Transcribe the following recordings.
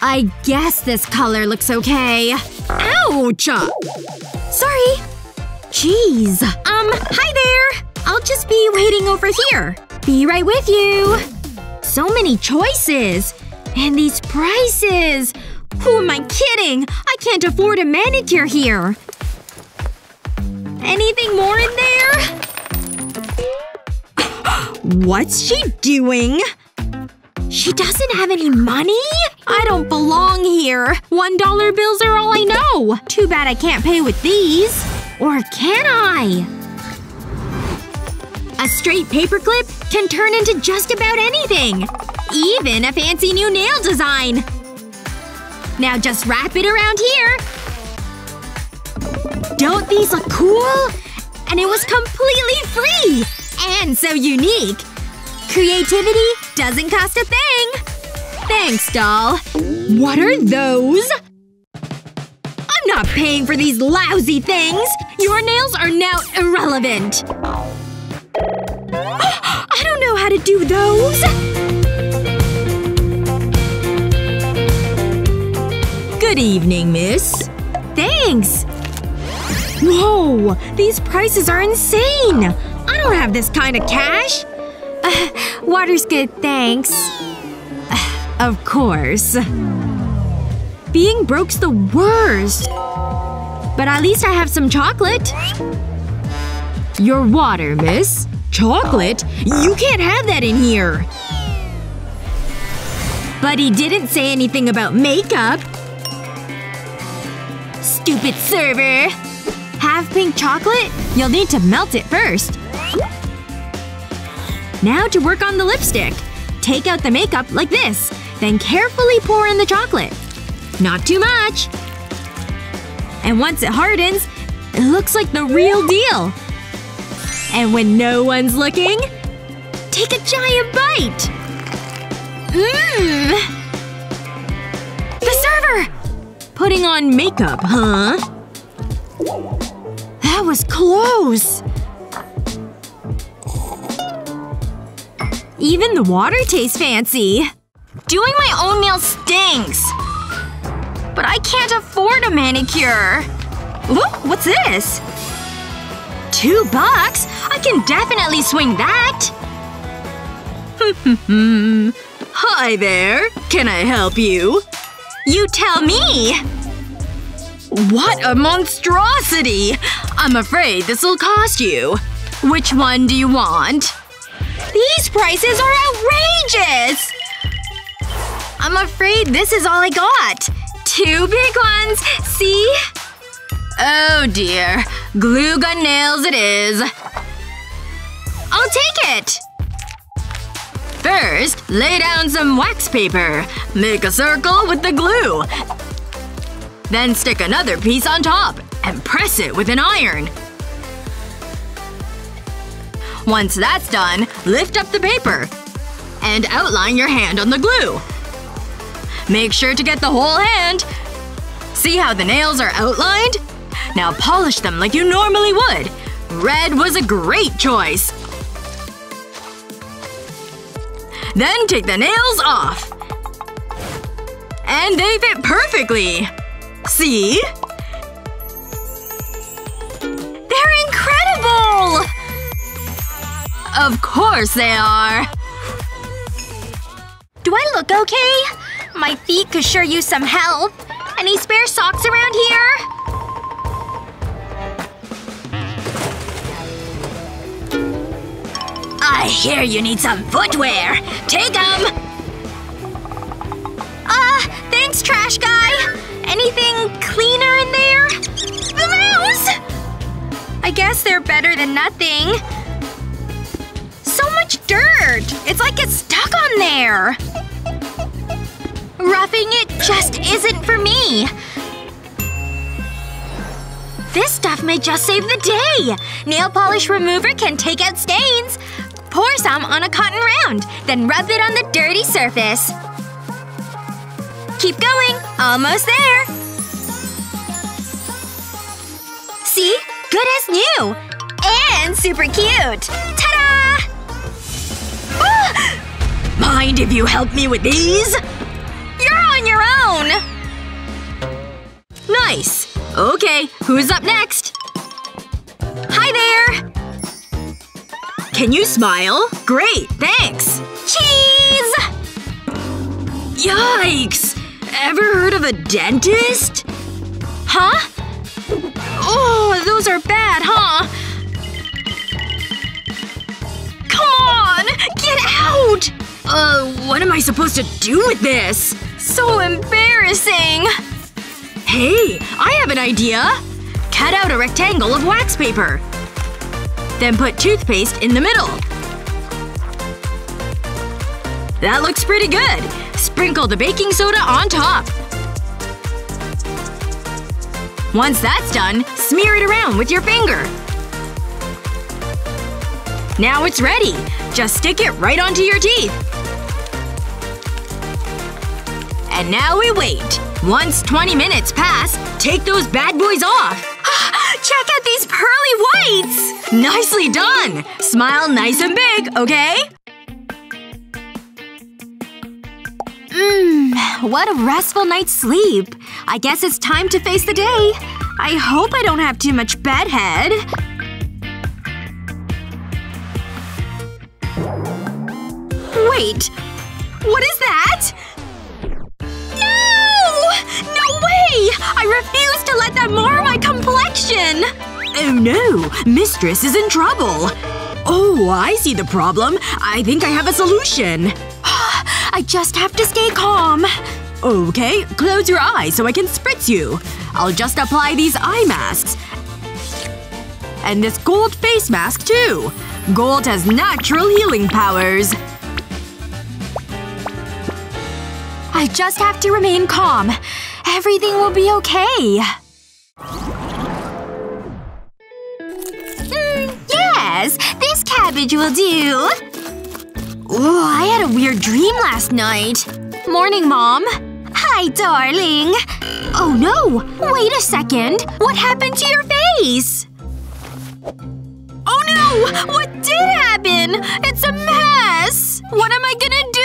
I guess this color looks okay. Ouch! Sorry. Jeez. Hi there! I'll just be waiting over here. Be right with you. So many choices. And these prices. Who am I kidding? I can't afford a manicure here. Anything more in there? What's she doing? She doesn't have any money? I don't belong here. $1 bills are all I know. Too bad I can't pay with these. Or can I? A straight paperclip can turn into just about anything. Even a fancy new nail design. Now just wrap it around here. Don't these look cool? And it was completely free! And so unique. Creativity doesn't cost a thing. Thanks, doll. What are those? I'm not paying for these lousy things! Your nails are now irrelevant. I don't know how to do those! Good evening, miss. Thanks. Whoa! These prices are insane! I don't have this kind of cash. Water's good, thanks. Of course. Being broke's the worst. But at least I have some chocolate. Your water, miss. Chocolate? You can't have that in here. But he didn't say anything about makeup. Stupid server. Have pink chocolate? You'll need to melt it first. Now to work on the lipstick. Take out the makeup like this. Then carefully pour in the chocolate. Not too much. And once it hardens, it looks like the real deal. And when no one's looking, take a giant bite! Mmm! The server! Putting on makeup, huh? That was close! Even the water tastes fancy. Doing my own nails stinks. But I can't afford a manicure. Ooh, what's this? $2? I can definitely swing that! Hi there. Can I help you? You tell me! What a monstrosity! I'm afraid this'll cost you. Which one do you want? These prices are outrageous! I'm afraid this is all I got. 2 big ones, see? Oh dear. Glue gun nails it is. I'll take it! First, lay down some wax paper. Make a circle with the glue. Then stick another piece on top and press it with an iron. Once that's done, lift up the paper. And outline your hand on the glue. Make sure to get the whole hand. See how the nails are outlined? Now polish them like you normally would. Red was a great choice. Then take the nails off. And they fit perfectly! See? They're incredible! Of course they are. Do I look okay? My feet could sure use some help. Any spare socks around here? I hear you need some footwear. Take 'em! Thanks, trash guy. Anything cleaner in there? Blouse! I guess they're better than nothing. So much dirt! It's like it's stuck on there. Roughing it just isn't for me. This stuff may just save the day! Nail polish remover can take out stains. Pour some on a cotton round, then rub it on the dirty surface. Keep going. Almost there. See? Good as new! And super cute! Ta-da! Mind if you help me with these? You're on your own! Nice! Okay, who's up next? Hi there! Can you smile? Great, thanks! Cheese! Yikes! Ever heard of a dentist? Huh? Oh, those are bad, huh? Come on! Get out! What am I supposed to do with this? So embarrassing! Hey, I have an idea! Cut out a rectangle of wax paper. Then put toothpaste in the middle. That looks pretty good. Sprinkle the baking soda on top. Once that's done, smear it around with your finger. Now it's ready. Just stick it right onto your teeth. And now we wait. Once 20 minutes pass, take those bad boys off. Check out these pearly whites! Nicely done! Smile nice and big, okay? What a restful night's sleep. I guess it's time to face the day. I hope I don't have too much bedhead. Wait. What is that? No! No way! I refuse to let that mar my complexion! Oh no! Mistress is in trouble. Oh, I see the problem. I think I have a solution. I just have to stay calm. Okay, close your eyes so I can spritz you. I'll just apply these eye masks. And this gold face mask, too. Gold has natural healing powers. I just have to remain calm. Everything will be okay. Yes! This cabbage will do! Ooh, I had a weird dream last night. Morning, Mom. Hi, darling. Oh no! Wait a second. What happened to your face? Oh no! What did happen? It's a mess! What am I gonna do?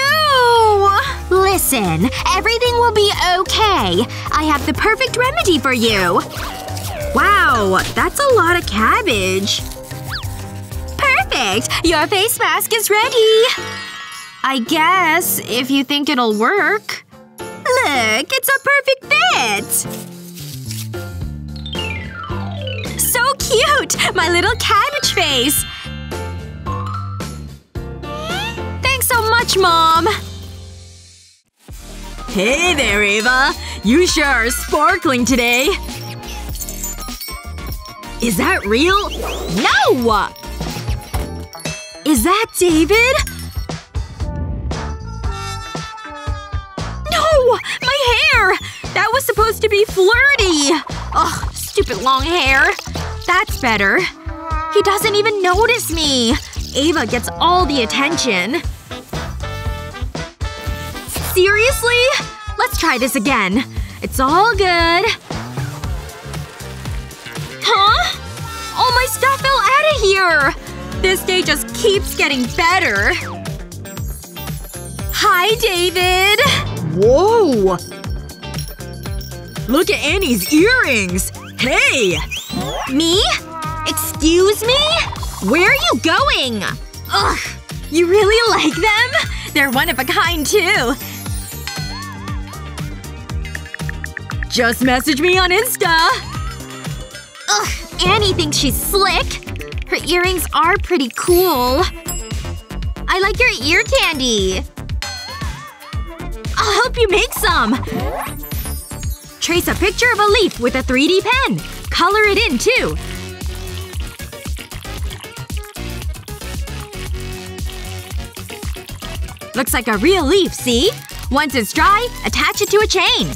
Listen. Everything will be okay. I have the perfect remedy for you. Wow. That's a lot of cabbage. Perfect! Your face mask is ready! I guess, if you think it'll work. Look, it's a perfect fit! So cute! My little cabbage face! Thanks so much, Mom! Hey there, Ava. You sure are sparkling today. Is that real? No! Is that David? No! My hair! That was supposed to be flirty! Ugh, stupid long hair. That's better. He doesn't even notice me. Ava gets all the attention. Seriously? Let's try this again. It's all good. Huh? All my stuff fell out of here! This day just keeps getting better. Hi, David! Whoa! Look at Annie's earrings! Hey! Me? Excuse me? Where are you going? Ugh! You really like them? They're one of a kind, too. Just message me on Insta! Ugh! Annie thinks she's slick. Her earrings are pretty cool. I like your ear candy. I'll help you make some! Trace a picture of a leaf with a 3D pen. Color it in, too. Looks like a real leaf, see? Once it's dry, attach it to a chain.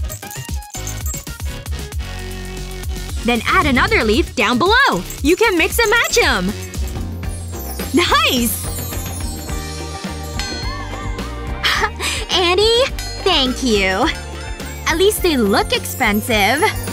Then add another leaf down below. You can mix and match them! Nice! Annie, thank you. At least they look expensive.